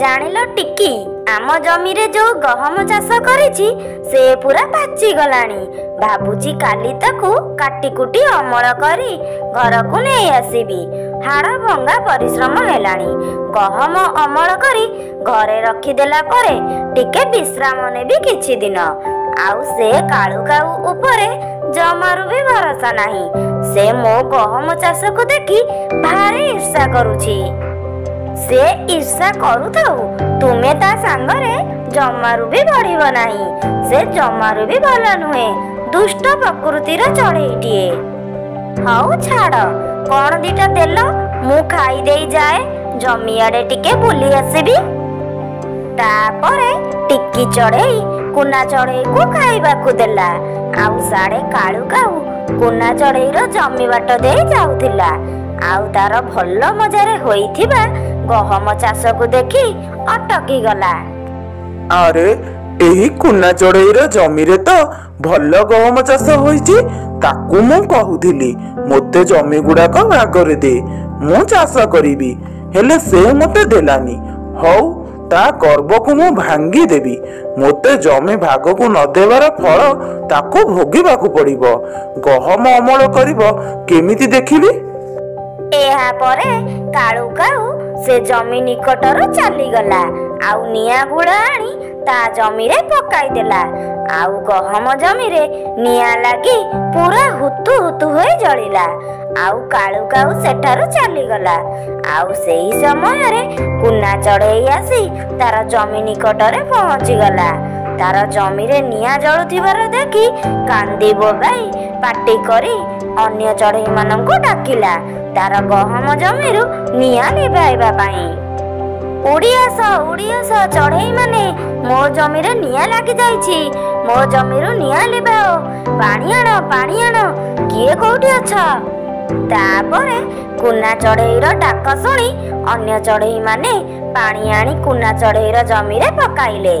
जानिलो टिकी आम जमी रे जो गहम चाष करिछि से पूरा पाची गलाणी भाबुची काली ताकू काटी कुटी अमल करी घर को नहीं आसीबी। हाड़ भंगा परिश्रम हेलाणी गहम अमल करी घरे रखी देला परे टिके विश्राम नेबी किछि दिन। आउ से कालू काऊ उपरे जमारू भी भरोसा नहीं। से मो गहम चाष को देखी भारी ईर्षा करुछि। से ईर्षा करू तुम्हें ता सांगरे जमारू भी बढ़िब नाही। से जमारू भी भल नुहे दुष्ट प्रकृतिर चढ़ईटीए। हाउ छाड़ कौन दीटा देल मु खाई दे जाए जमी आड़े टिके बुली आसबी। तापरे टिक्की चढ़ई कुना चढ़ई को खाइबा को देला। आउ साड़े कालू काऊ कुना चढ़ई रो जमी बाट दे जाउथिला। आउ तार भल मजारे होइथिबा गहम चाष को देखी अटकी गला। अरे एही कुना चढ़ईर जमी रे तो भल गहम चाष होईची ताकू मु कहूथिली मोते जमी गुडा को भागरे दे मु चाष करिबी। हेले से मोते देलानी। हौ ता गर्व को मु भांगी देबी। मोते जमी भाग को न देवार फल ताकू भोगिबा को पड़िबो। गहम अमल करिबो केमिति देखिबी। एहा परे कालू काऊ से जमी निकटर चली गला। आउ निया गुड़ा आनी ता जमी रे पकाई देला। आउ गहम जमी रे निया लागी पूरा हुतु हुतु होई जड़िला। आउ कालू काऊ सेठार चली गला। आउ सेही समय रे कुना चढ़ई आसी तार जमी निकटरे पहुंची गला। तार जमी रे निया जळुथिबार देखी कांदी बोबाई पाटी करी अन्य चढ़ई मानंकु डाकिला तार गहम जमीरु निया निभाइबा पाई। उड़ियास चढ़ई माने मो जमी रे निया लागी जाईछि मो जमीरु निया लिबाओ पानी आण किए कोठी अछ। तापरे कुना चढ़ई रो डाक सुनी अन्य चढ़ई माने पानी आणी कुना चढ़ई रो जमी रे पकाइले।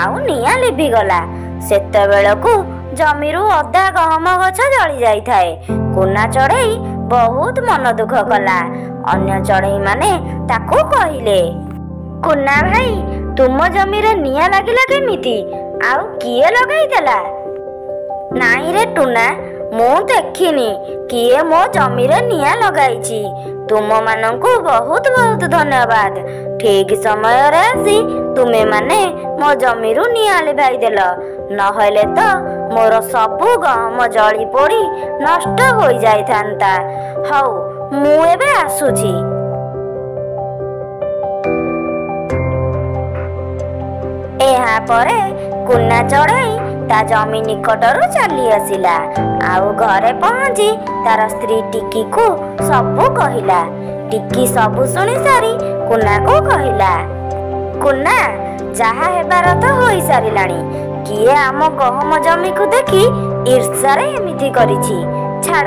आउ निया लिभि गला। सेतेबेलकु जमीरु अधा गहम गछ जळी जाईथाए। कुना चढ़ई बहुत मन दुख कला। अन्य चढ़ई माने ताको कहिले कुन्ना भाई तुम जमी रे निया लागिला केमिति आउ किए लगाई देला? नाही रे टुना मो देखिनी किए मो जमी रे निया लगाईची। तुम मानंकु बहुत बहुत धन्यवाद। ठीक समय रे आसी तुमे माने मो जमी रु निया लिभाई देल। नहले तो मोर सबु गहम जली पड़ी नष्ट हो जाई थांता। हौ मु एबे आसुची। एहा परे कुन्ना चढ़ई ता जमी निकटर चली आसिला। आउ घरे पहुंची तार स्त्री टिकी को सबु कहिला। टिकी सबु सुनी सारी कुन्ना को कहिला। कुन्ना जहा हेबार तो होई सारिलाणी। किए आम गहम जमी को देखी ईर्षा रे एमिति करिछि। छाड़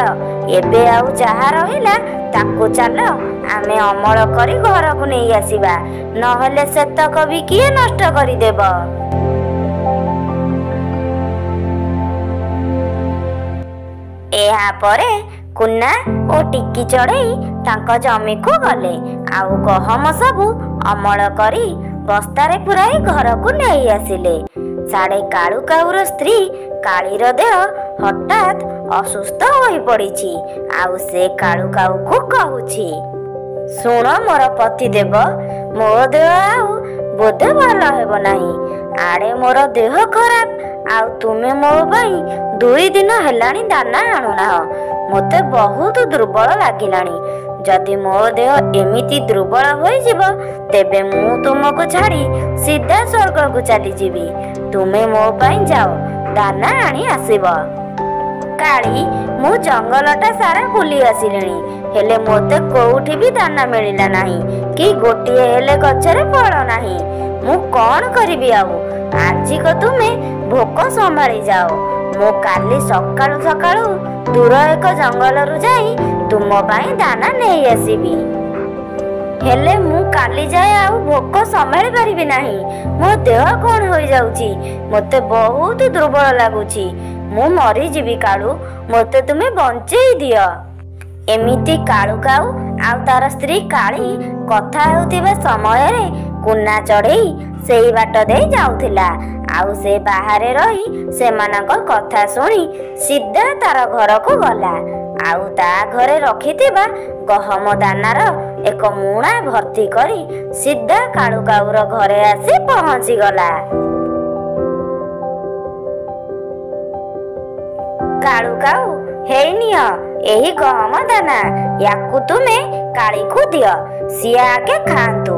एबे आउ जहा रहिला ताको चाल आमे अमल करी घर को नहीं आसीबा। नहले सेतक भी किए नष्ट करी देब। एहा परे कुन्ना ओ टिक्की चढ़ई तांका जमी को गले। आउ गहम सबु अमल करी बस्तारे पुराई घर को नहीं आसिले। साड़े कालू काऊर स्त्री कालीर देह हठात असुस्थ होई पड़ीची। आउ से कालू काऊ को कहूची सुण मोर पतिदेव मो देह आउ बोधे भल हेब नाही। आड़े मोर देह खराब आउ तुमे मो भाई 2 दिन हेलाणी दाना आणुना। मते बहुत दुर्बल लागिलाणी। जदि मो देह एमिति दुर्बल होईजिव तेबे मु तुमको छाड़ी सीधा स्वर्ग को चली जीवी। तुमे मो पाई जाओ दाना आनी आसीब। काली मु जंगलटा सारा बुली आसिलेणी हेले मोते कोउठी भी दाना मिलिला नाही कि गोटिए हेले गछरे फल नाही। मु कोन करिबी? आउ आजि को तुमे भोक संभाली जाओ। मो काली सकाळु सकाळु दूर एक जंगल रु जाई तुम पाई दाना नहीं आसीबी। हेले मु काली जाए आउ भोक संभाली परिबी नाही। मो देह कोन होई जाउची। मते बहुत दुर्बल लागुची। मु मरी जीवी। कालू मते तुमे बंचेई दियो। एमिति कालू काऊ आउ तार स्त्री काली कथा होतिबा समय रे कुना चढ़ई से बाट दे जाऊला। आउ से बाहरे रही से मानक कथा सुनी सीधा तार घर को गला। आउ ता घरे रखिथिबा गहम दानार एक मुणा भर्ती करी सीधा कालू काऊर घरे आसी पहुंची गला। कालू काऊ हेई नियो एही गहम दाना, याकु तुमे काली को दियो, सिया आके खांतु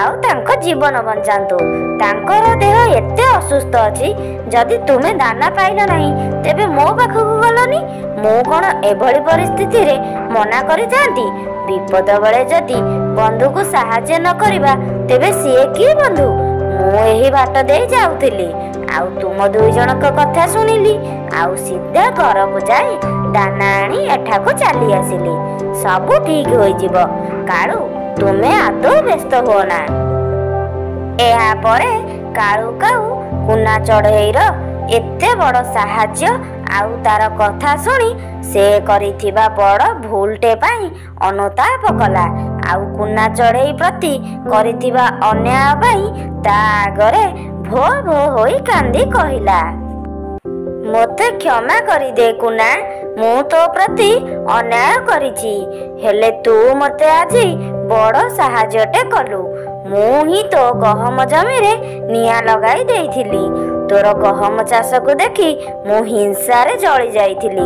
आउ तांको जीवन बंचातु। तांकर देह एते असुस्थ अछि, जदि तुमे दाना पाइलो नहीं तेबे मो पाखकु गलोनी, मो कोन एभली परिस्थिति रे मना करि जांती। विपद बेले जदि बंधु को सहायता न करिबा तेबे सिए की बंधु। मो एही बाट देई जाउथिली, आउ तुम दुई जनक कथा सुनिली, आउ सीधा घर को जाई दाना आनी एठाको चली आसिली। सब ठीक होई जिवो कालू, तुमे आदो व्यस्त होना। एहा परे कालू काऊ कुना चढ़ईर एते बड़ साहाज्य आउ तार कथा सुनी से करिथिबा बड़ भूलटे पाई अनुताप कला। आउ कुना चढ़ई प्रति करिथिबा अन्याय पाई ता आगरे भो भो होई कांदी कहिला, मोते क्षमा करी दे कुना, मु तो प्रति अन्याय करिछि, हेले तू मते आजी बड़ सहायटे कलु। मु ही तो गहम जमी रे निया लगाई देइथिली, तोर गहम चाष को देखी मु हिंसा रे जली जाइथिली।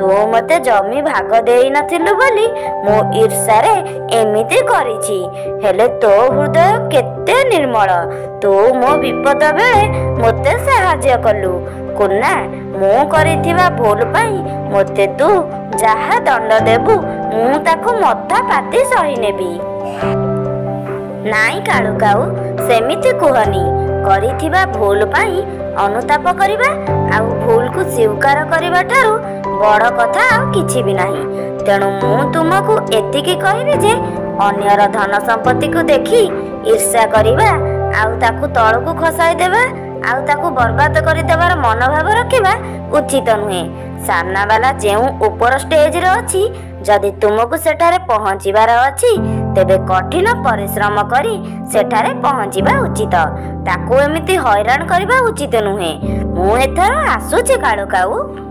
तू मते जमी भाग देई नथिलु बोली मु ईर्षा रे एमिति करिछि, हेले तो हृदय केते निर्मल, तू मो विपद बेले मते सहाय्य कलु। कुना मु करिथिबा भूल पाई मते तू जहा दंड देबु मु ताको मथा पाती सही नेबी। नाई कालू काऊ सेमिति कुहनी, करिथिबा भूल पाई अनुताप करिबा आउ भूल को स्वीकार करिबा ठारू बड़ कथा आउ किछि भी नाही। तेणु मु तुमको एतिकी कहिबे जे अन्यर धन संपत्ति को देखी ईर्ष्या करिबा आउ ताको तळ को खसाई देबा आउ ताको बर्बाद करदेवार मनोभाव रखा उचित नुहे। सामना वाला जेउ ऊपर स्टेज रे अछि, जदि तुमको सेठारे पहुँचबार अछि तेबे कठिन परिश्रम करी सेठारे पहुँचबा उचित, ताको एमिति हैरान करबा उचित नुहे। मु एथार आसुचे कालू काऊ।